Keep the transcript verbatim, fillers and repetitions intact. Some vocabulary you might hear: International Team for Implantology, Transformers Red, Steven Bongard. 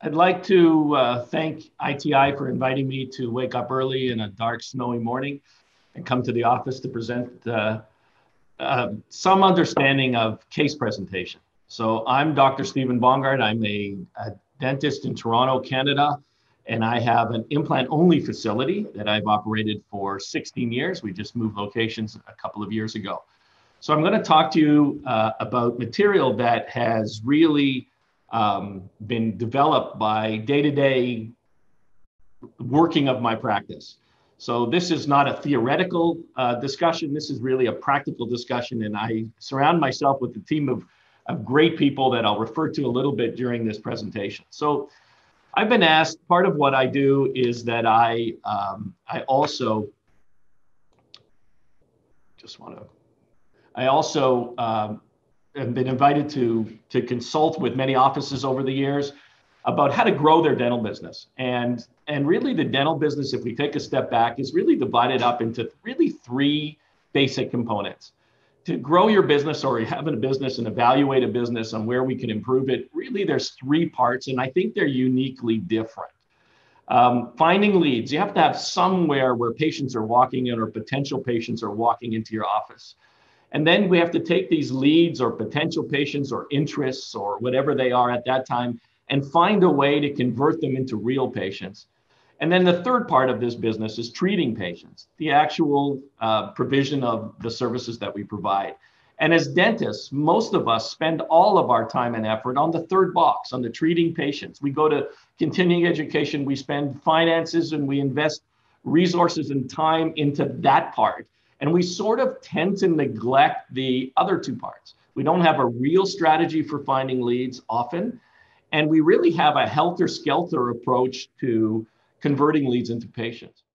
I'd like to uh, thank I T I for inviting me to wake up early in a dark, snowy morning and come to the office to present uh, uh, some understanding of case presentation. So I'm Doctor Steven Bongard. I'm a, a dentist in Toronto, Canada, and I have an implant-only facility that I've operated for sixteen years. We just moved locations a couple of years ago. So I'm going to talk to you uh, about material that has really Um, been developed by day-to-day working of my practice. So this is not a theoretical uh, discussion. This is really a practical discussion, and I surround myself with a team of, of great people that I'll refer to a little bit during this presentation. So I've been asked, part of what I do is that I, um, I also just want to, I also um, have been invited to, to consult with many offices over the years about how to grow their dental business. And, and really the dental business, if we take a step back, is really divided up into really three basic components. To grow your business or having a business and evaluate a business on where we can improve it, really there's three parts, and I think they're uniquely different. Um, finding leads, you have to have somewhere where patients are walking in or potential patients are walking into your office. And then we have to take these leads or potential patients or interests or whatever they are at that time and find a way to convert them into real patients. And then the third part of this business is treating patients, the actual uh, provision of the services that we provide. And as dentists, most of us spend all of our time and effort on the third box, on the treating patients. We go to continuing education, we spend finances, and we invest resources and time into that part. And we sort of tend to neglect the other two parts. We don't have a real strategy for finding leads often. And we really have a helter-skelter approach to converting leads into patients.